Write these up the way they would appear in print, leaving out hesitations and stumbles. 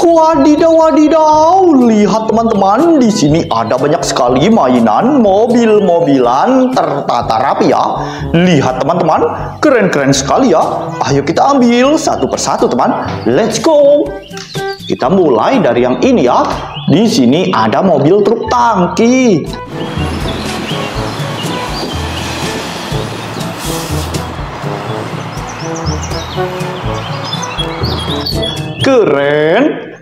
Wadidaw, wadidaw, lihat teman-teman, di sini ada banyak sekali mainan mobil-mobilan tertata rapi ya. Lihat teman-teman, keren-keren sekali ya. Ayo kita ambil satu persatu teman, let's go. Kita mulai dari yang ini ya. Di sini ada mobil truk tangki. Keren.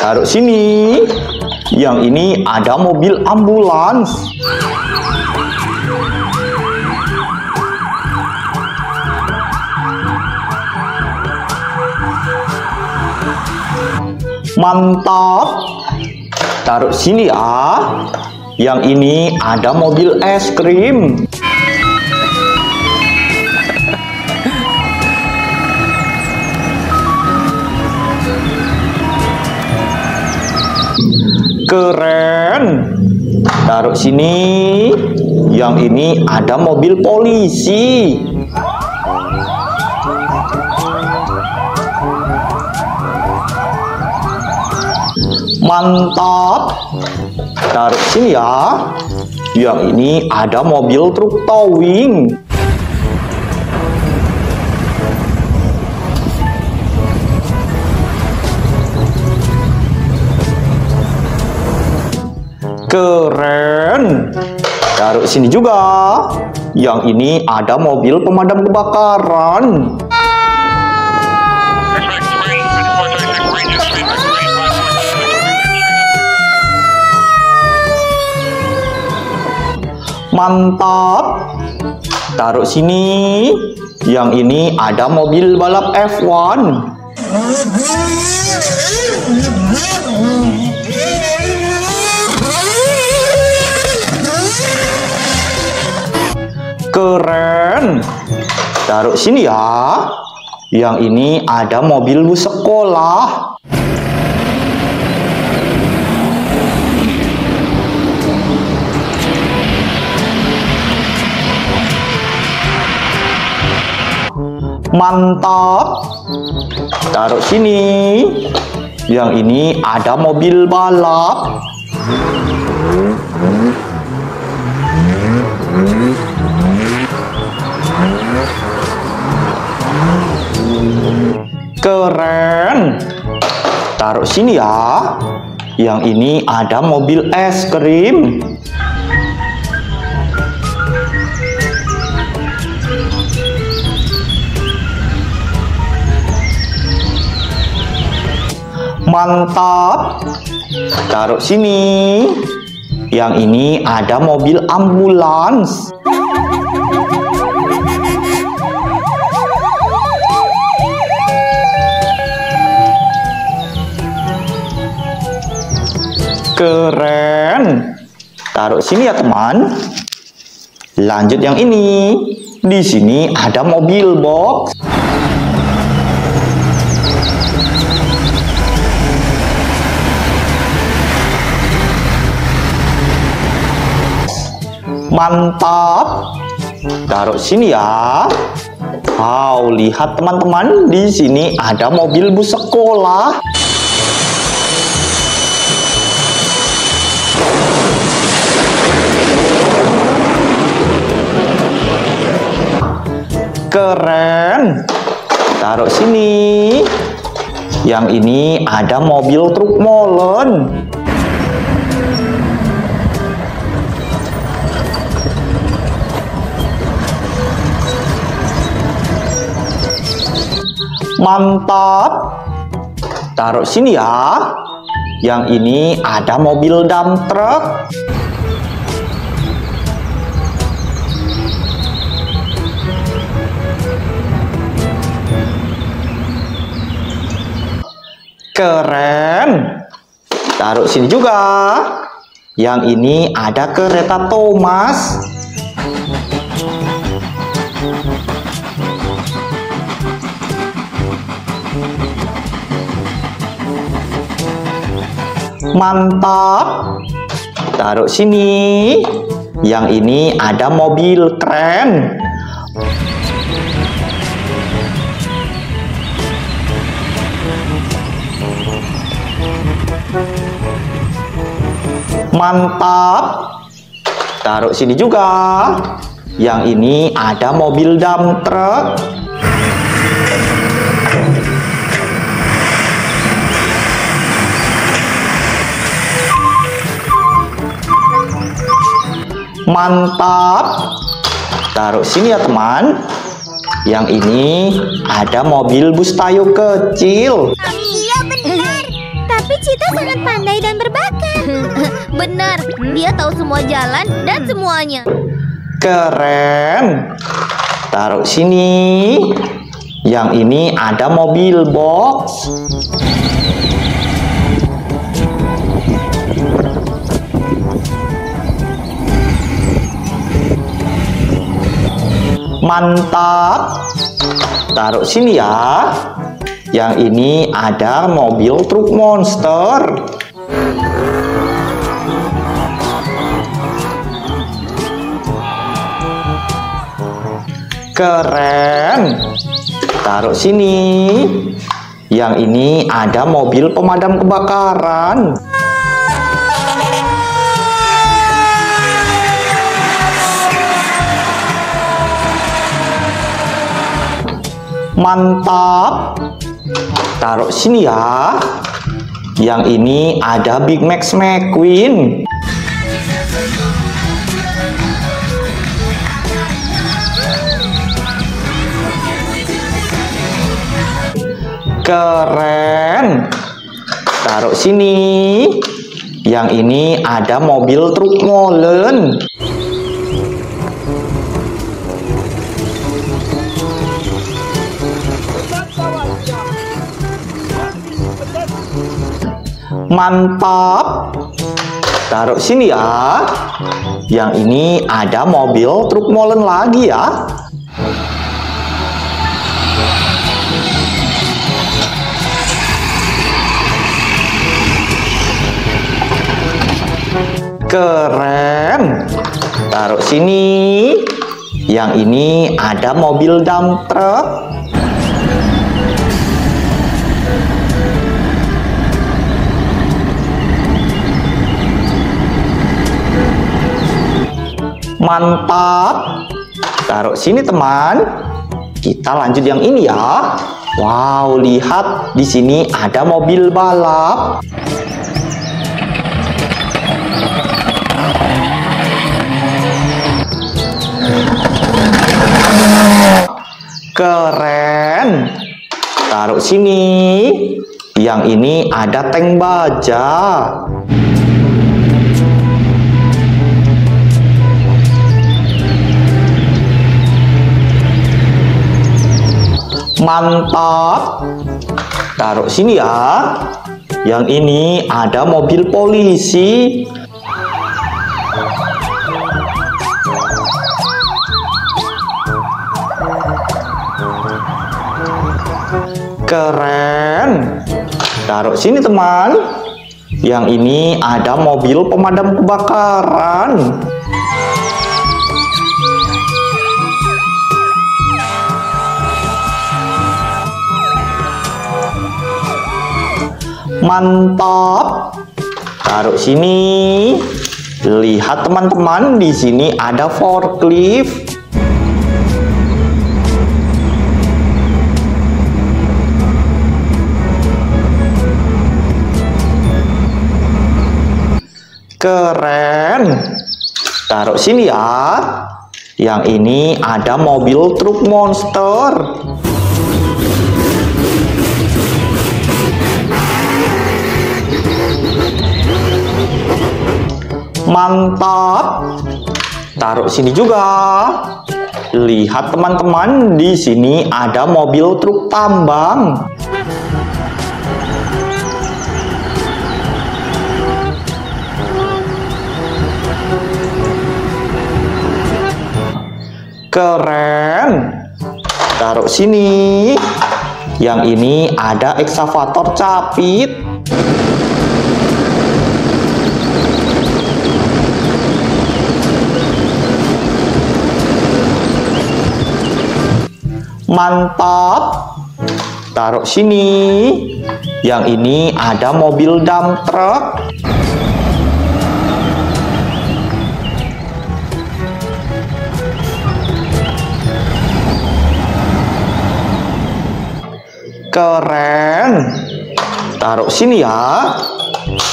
Taruh sini. Yang ini ada mobil ambulans. Mantap. Taruh sini ya. Yang ini ada mobil es krim. Keren. Taruh sini. Yang ini ada mobil polisi. Mantap. Taruh sini ya. Yang ini ada mobil truk towing. Keren. Taruh sini juga. Yang ini ada mobil pemadam kebakaran. Mantap. Taruh sini. Yang ini ada mobil balap F1. Keren. Taruh sini ya. Yang ini ada mobil bus sekolah. Mantap. Taruh sini. Yang ini ada mobil balap. Keren. Taruh sini ya. Yang ini ada mobil es krim. Mantap. Taruh sini. Yang ini ada mobil ambulans. Keren. Taruh sini ya teman. Lanjut yang ini. Di sini ada mobil box. Mantap. Taruh sini ya. Wow, lihat teman-teman, di sini ada mobil bus sekolah. Keren. Taruh sini. Yang ini ada mobil truk molen. Mantap. Taruh sini ya. Yang ini ada mobil dump truck. Keren. Taruh sini juga. Yang ini ada kereta Thomas. Mantap. Taruh sini. Yang ini ada mobil keren. Mantap. Taruh sini juga. Yang ini ada mobil dump truck. Mantap. Taruh sini ya teman. Yang ini ada mobil bus Tayo kecil. Iya benar. Tapi Cita sangat pandai dan berbakat. Benar, dia tahu semua jalan dan semuanya. Keren. Taruh sini. Yang ini ada mobil box. Mantap. Taruh sini ya. Yang ini ada mobil truk monster. Keren. Taruh sini. Yang ini ada mobil pemadam kebakaran. Mantap. Taruh sini ya. Yang ini ada Big Mac McQueen. Keren. Taruh sini. Yang ini ada mobil truk molen. Mantap. Taruh sini ya. Yang ini ada mobil truk molen lagi ya. Keren. Taruh sini. Yang ini ada mobil dump truck. Mantap. Taruh sini teman. Kita lanjut yang ini ya. Wow, lihat di sini ada mobil balap. Keren. Taruh sini. Yang ini ada tank baja. Mantap. Taruh sini ya. Yang ini ada mobil polisi. Keren. Taruh sini teman. Yang ini ada mobil pemadam kebakaran. Mantap. Taruh sini. Lihat teman-teman, di sini ada forklift. Keren. Taruh sini ya. Yang ini ada mobil truk monster. Mantap. Taruh sini juga. Lihat teman-teman, di sini ada mobil truk tambang. Keren. Taruh sini. Yang ini ada ekskavator capit. Mantap. Taruh sini. Yang ini ada mobil dump truck. Keren. Taruh sini ya.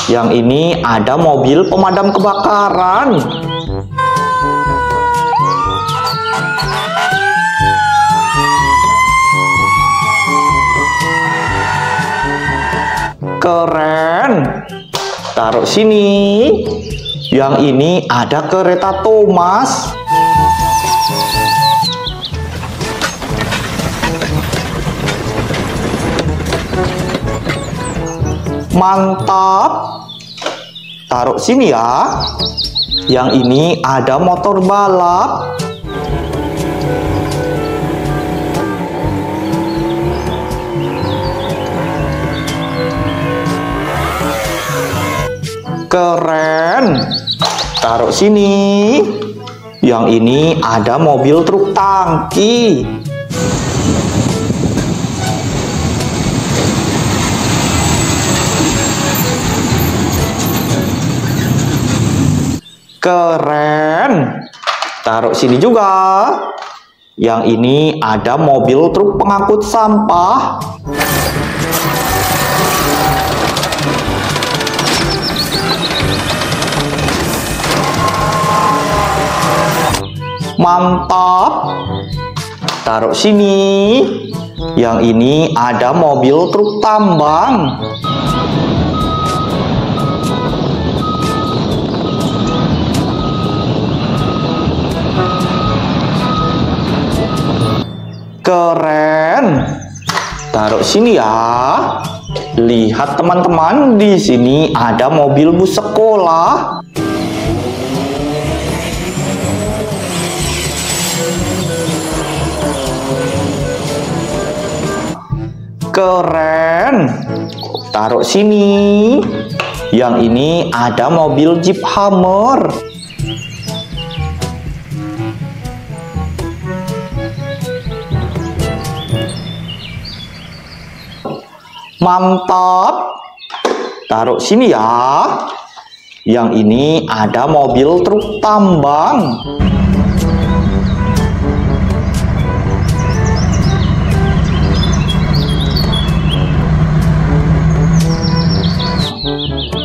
Yang ini ada mobil pemadam kebakaran. Keren. Taruh sini. Yang ini ada kereta Thomas. Mantap. Taruh sini ya. Yang ini ada motor balap. Keren. Taruh sini. Yang ini ada mobil truk tangki. Keren. Taruh sini juga. Yang ini ada mobil truk pengangkut sampah. Mantap. Taruh sini. Yang ini ada mobil truk tambang. Keren. Taruh sini ya. Lihat teman-teman, di sini ada mobil bus sekolah. Keren. Taruh sini. Yang ini ada mobil Jeep Hummer. Mantap. Taruh sini ya. Yang ini ada mobil truk tambang.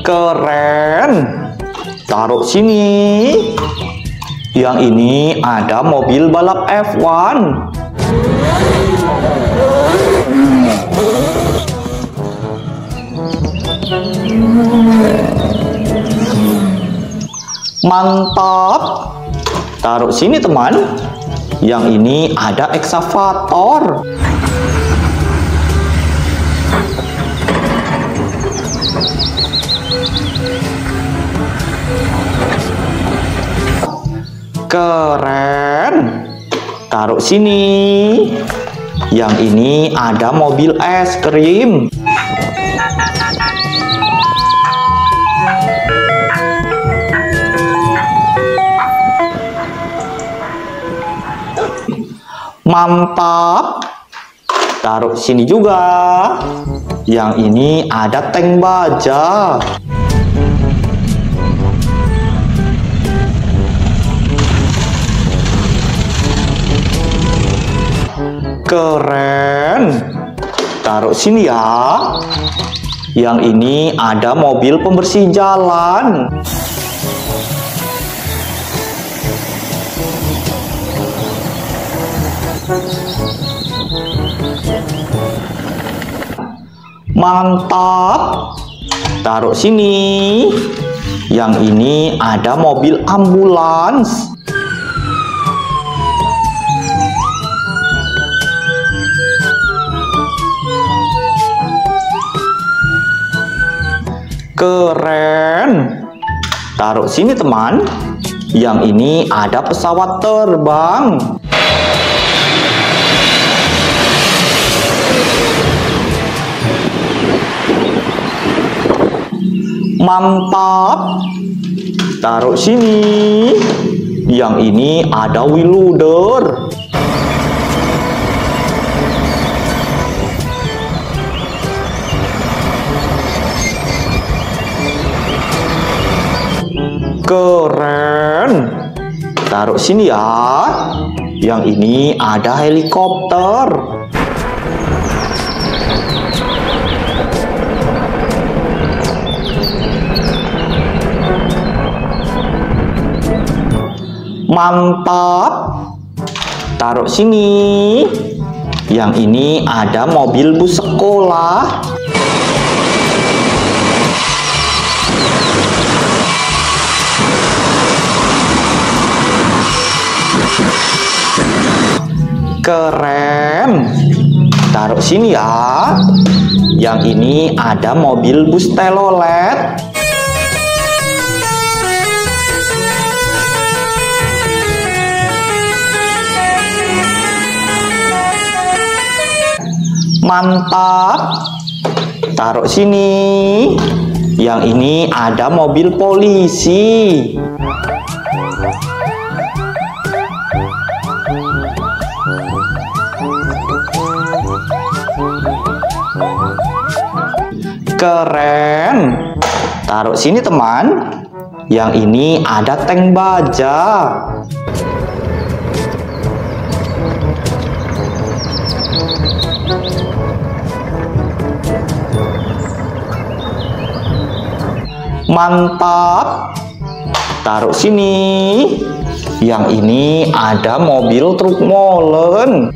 Keren. Taruh sini. Yang ini ada mobil balap F1. Mantap. Taruh sini teman. Yang ini ada eksavator. Keren. Taruh sini. Yang ini ada mobil es krim. Mantap. Taruh sini juga. Yang ini ada tank baja. Keren. Taruh sini ya. Yang ini ada mobil pembersih jalan. Mantap. Taruh sini. Yang ini ada mobil ambulans. Keren. Taruh sini teman. Yang ini ada pesawat terbang. Mantap. Taruh sini. Yang ini ada wheel loader. Keren. Taruh sini ya. Yang ini ada helikopter. Mantap. Taruh sini. Yang ini ada mobil bus sekolah. Keren. Taruh sini ya. Yang ini ada mobil bus telolet. Mantap. Taruh sini. Yang ini ada mobil polisi. Keren. Taruh sini teman. Yang ini ada tank baja. Mantap. Taruh sini. Yang ini ada mobil truk molen.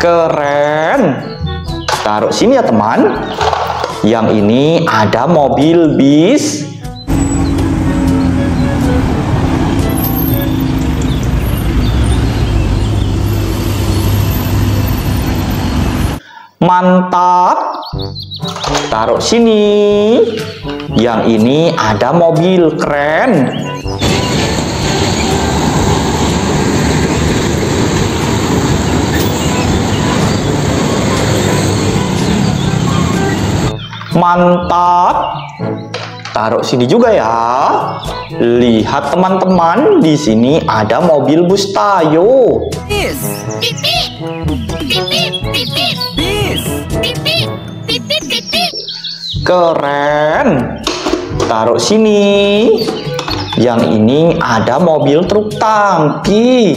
Keren. Taruh sini ya teman. Yang ini ada mobil bis. Mantap. Taruh sini. Yang ini ada mobil keren. Mantap. Taruh sini juga ya. Lihat teman-teman, di sini ada mobil bus Tayo. Keren. Taruh sini. Yang ini ada mobil truk tangki.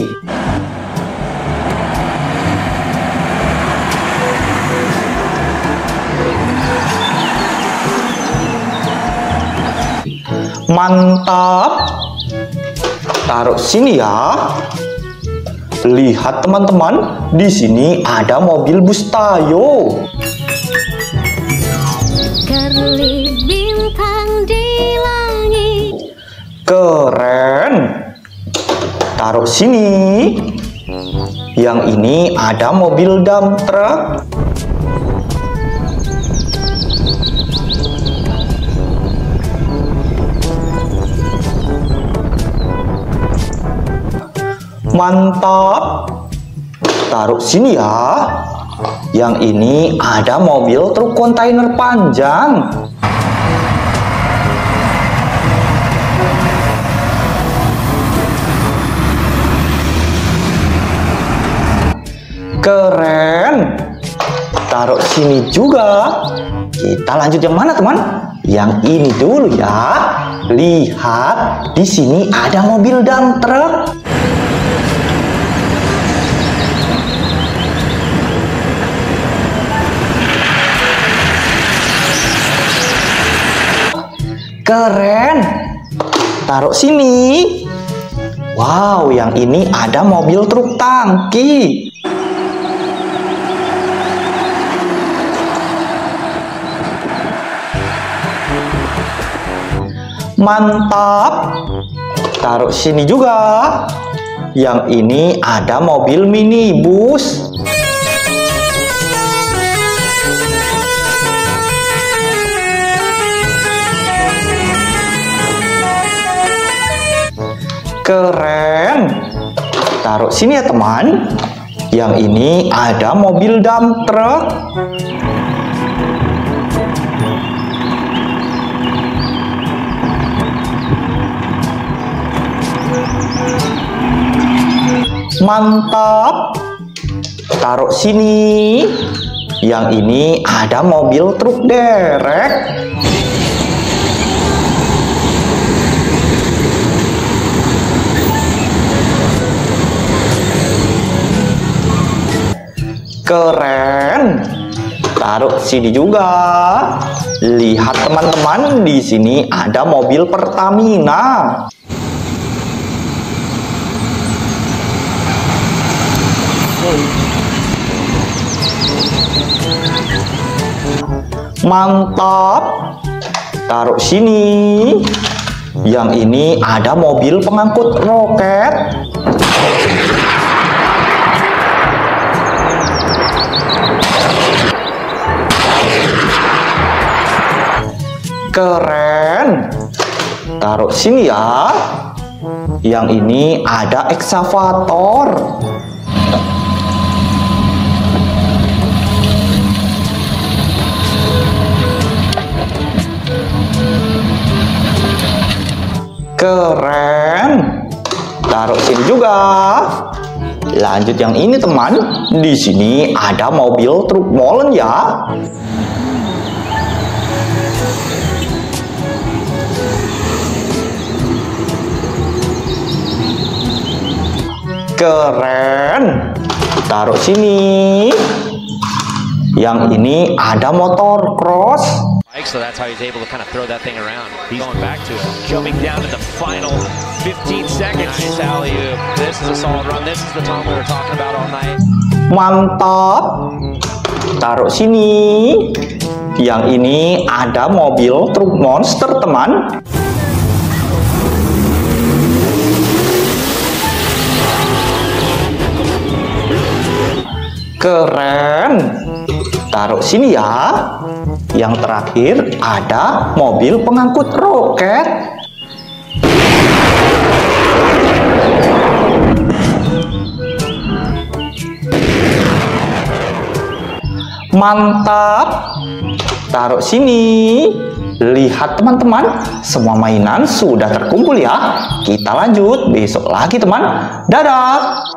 Mantap. Taruh sini ya. Lihat teman-teman, di sini ada mobil bus Tayo. Kerlip bintang di langit. Keren. Taruh sini. Yang ini ada mobil dump truck. Mantap. Taruh sini ya. Yang ini ada mobil truk kontainer panjang. Keren. Taruh sini juga. Kita lanjut yang mana teman? Yang ini dulu ya. Lihat, di sini ada mobil dump truck. Keren. Taruh sini. Wow, yang ini ada mobil truk tangki. Mantap. Taruh sini juga. Yang ini ada mobil minibus. Keren. Taruh sini ya teman. Yang ini ada mobil dump truck. Mantap. taruh sini. Yang ini ada mobil truk derek. Keren. Taruh sini juga. Lihat teman-teman, di sini ada mobil Pertamina. Mantap. Taruh sini. Yang ini ada mobil pengangkut roket. Keren. Taruh sini ya. Yang ini ada ekskavator. Keren. Taruh sini juga. Lanjut yang ini teman. Di sini ada mobil truk molen ya. Keren. Taruh sini. Yang ini ada motor cross. So that's how he's able to kind of throw that thing around. He's going back to it. Jumping down to the final 15 seconds. Nice alley-oop. This is a solid run. This is the Tom we were talking about all night. Mantap. Taruh sini. Yang ini ada mobil truk monster, teman. Keren. Taruh sini ya. Yang terakhir ada mobil pengangkut roket. Mantap. Taruh sini. Lihat teman-teman, semua mainan sudah terkumpul ya. Kita lanjut besok lagi teman. Dadah.